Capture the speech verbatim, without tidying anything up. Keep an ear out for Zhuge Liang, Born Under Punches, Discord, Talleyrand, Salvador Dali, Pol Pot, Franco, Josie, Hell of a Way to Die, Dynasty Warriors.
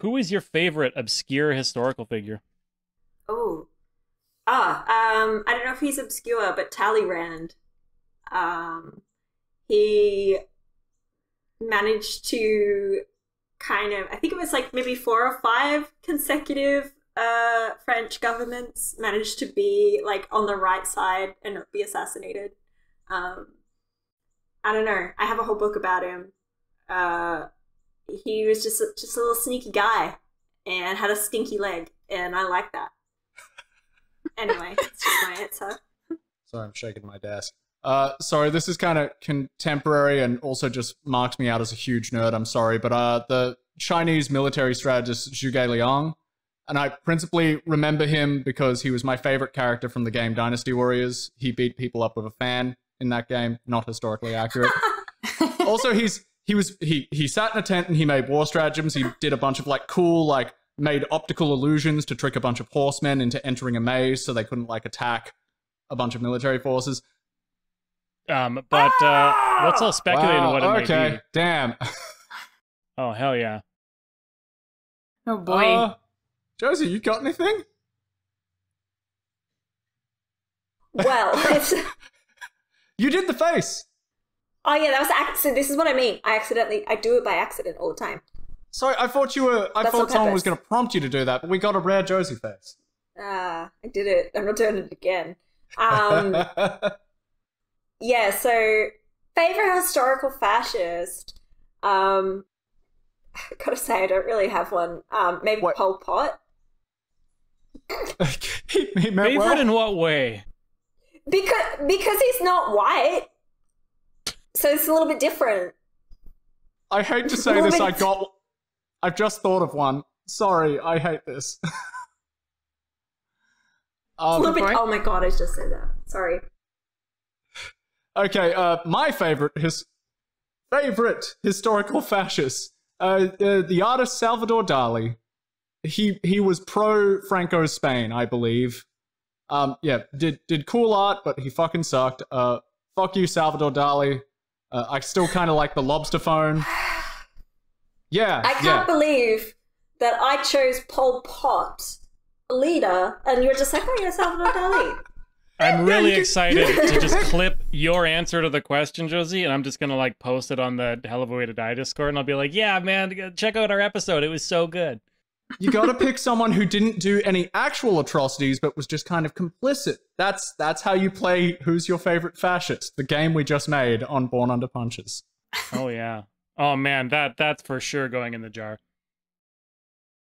Who is your favorite obscure historical figure? Oh, ah, um, I don't know if he's obscure, but Talleyrand. Um, he managed to kind of, I think it was like maybe four or five consecutive uh, French governments managed to be like on the right side and not be assassinated. Um, I don't know. I have a whole book about him. Uh, he was just a, just a little sneaky guy and had a stinky leg, and I like that. Anyway, that's just my answer. Sorry, I'm shaking my desk. Uh, sorry, this is kind of contemporary and also just marks me out as a huge nerd, I'm sorry, but uh, the Chinese military strategist Zhuge Liang, and I principally remember him because he was my favorite character from the game Dynasty Warriors. He beat people up with a fan in that game, not historically accurate. Also, he's he was he he sat in a tent and he made war stratagems. He did a bunch of like cool like made optical illusions to trick a bunch of horsemen into entering a maze so they couldn't like attack a bunch of military forces. Um, but uh, let's all speculate wow, on what it okay. may be. Damn. Oh, hell yeah. Oh, boy. Uh, Josie, you got anything? Well, it's... You did the face. Oh, yeah, that was accident. This is what I mean. I accidentally, I do it by accident all the time. Sorry, I thought you were, I That's thought someone was going to prompt you to do that, but we got a rare Josie face. Ah, uh, I did it. I'm not doing it again. Um... Yeah, so favorite historical fascist. Um, I gotta say, I don't really have one. Um, maybe what? Pol Pot. he, he favorite well. in what way? Because because he's not white, so it's a little bit different. I hate to say this. I got. I've just thought of one. Sorry, I hate this. um, a little bit. Right? Oh my god! I just said that. Sorry. Okay, uh, my favorite his favorite historical fascist, uh, uh, the artist Salvador Dali. He he was pro Franco Spain, I believe. Um, yeah, did did cool art, but he fucking sucked. Uh, fuck you, Salvador Dali. Uh, I still kind of like the lobster phone. Yeah, I can't yeah. believe that I chose Pol Pot, leader, and you're just like, oh, you're Salvador Dali. I'm really excited to just clip your answer to the question, Josie, and I'm just going to like post it on the Hell of a Way to Die Discord, and I'll be like, yeah, man, check out our episode. It was so good. You got to pick someone who didn't do any actual atrocities, but was just kind of complicit. That's that's how you play Who's Your Favorite Fascist, the game we just made on Born Under Punches. Oh, yeah. Oh, man, that that's for sure going in the jar.